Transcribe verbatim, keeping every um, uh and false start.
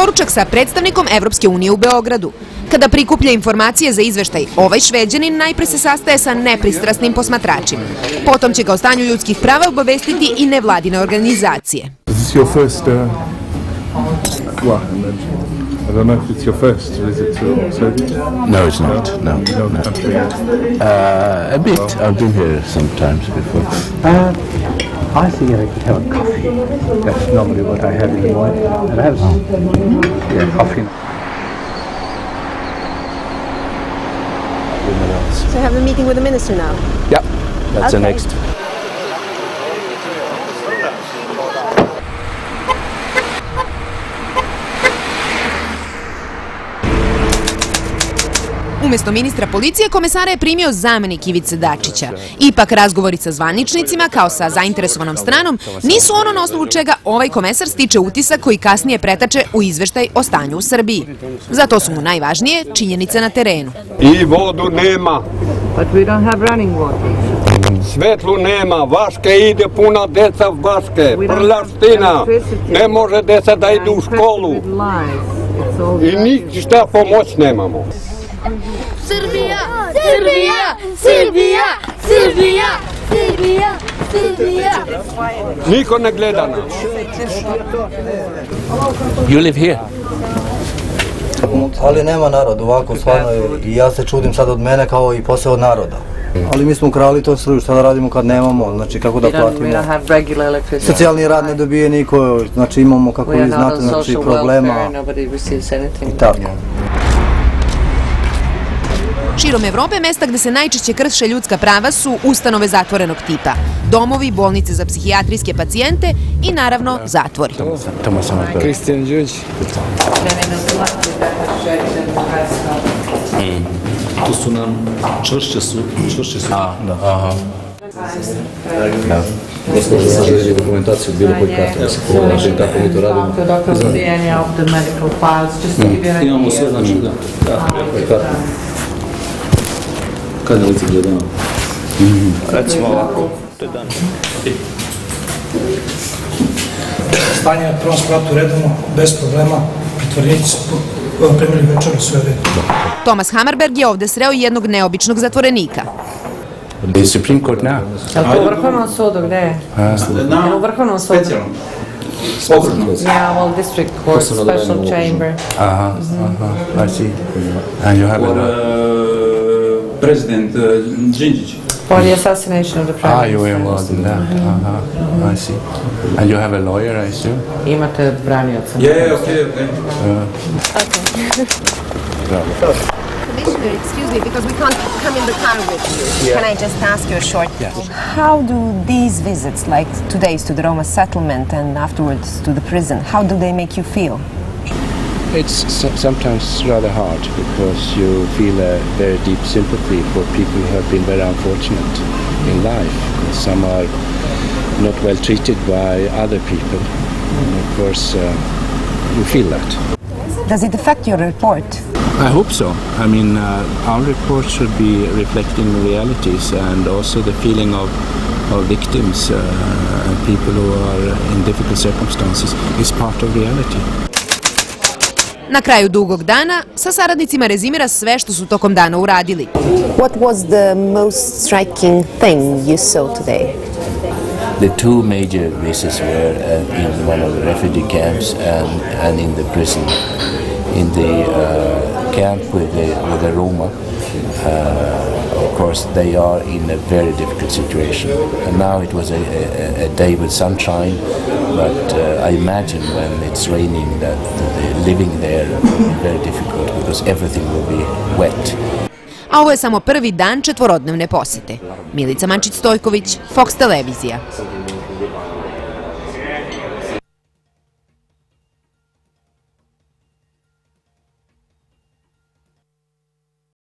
doručak sa predstavnikom Evropske unije u Beogradu. Kada prikuplja informacije za izveštaj, ovaj Šveđanin najpre se sastaje sa nepristrasnim posmatračima. Potom će ga o stanju ljudskih prava obavestiti i nevladine organizacije. I don't know if it's your first visit to Serbia. No, it's not. No, no. no. Uh, a bit. I've been here sometimes before. Uh, I think I could have a coffee. That's normally what I have in the morning. And I have some, yeah, coffee. So you have a meeting with the minister now? Yeah, that's okay. The next. Umjesto ministra policije, komesara je primio zamjenik Ivice Dačića. Ipak razgovori sa zvaničnicima, kao sa zainteresovanom stranom, nisu ono na osnovu čega ovaj komesar stiče utisak koji kasnije pretače u izveštaj o stanju u Srbiji. Zato su mu najvažnije činjenice na terenu. I vodu nema. Svetlu nema, vaške ide puna deca vaške, prljaština, ne može deca da idu u školu. I ništa pomoć nemamo. Srbija! Srbija! Srbija! Srbija! Srbija! Srbija! Niko ne gleda nas. You live here? Ali nema naroda, ovako stvarno i ja se čudim sad od mene kao i posle od naroda. Ali mi smo ukrali to struju, šta da radimo kad nemamo, znači kako da platimo. Socijalni rad ne dobije niko, znači imamo kako vi znate, znači problema i tako. Širom Evrope mesta gde se najčešće krše ljudska prava su ustanove zatvorenog tipa, domovi, bolnice za psihijatrijske pacijente i naravno zatvori. Tu su nam čvršće su... Osnovi za sadržaj dokumentaciju bilo koji karton se provlaže i tako mi to radimo. Imamo sve znači da. Kada lice gledamo? Recimo ovako. Stanje na prvom spratu redano, bez problema, pritvornici su primili večera sve redno. Thomas Hammarberg je ovde sreo jednog neobičnog zatvorenika. Je Supreme Court now? Je li to u Vrhovnom sudu, gde je? Je li u Vrhovnom sudu? Specijalno. Specijalno. Yeah, well, district court, special chamber. Aha, aha, I see. And you have a... President Gingic. For the assassination of the prime minister. Ah, you were involved in that. I see. And you have a lawyer, I assume? Imate branioca. Yeah, okay, okay. Okay. Commissioner, excuse me, because we can't come in the car with you. Can I just ask you a short question? How do these visits, like today's to the Roma settlement and afterwards to the prison, how do they make you feel? It's sometimes rather hard because you feel a very deep sympathy for people who have been very unfortunate in life. Some are not well treated by other people. And of course, uh, you feel that. Does it affect your report? I hope so. I mean, uh, our report should be reflecting the realities and also the feeling of, of victims uh, and people who are in difficult circumstances is part of reality. Na kraju dugog dana, sa saradnicima rezimira sve što su tokom dana uradili. What was the most striking thing you saw today? The two major visits were uh, in one of the refugee camps and, and in the prison. In the uh, camp with the, with the Roma, uh, of course, they are in a very difficult situation. And now it was a, a, a day with sunshine, but uh, I imagine when it's raining that the living there will be very difficult because everything will be wet. A ovo je samo prvi dan četvorodnevne posete. Milica Mančić-Stojković, Fox Televizija.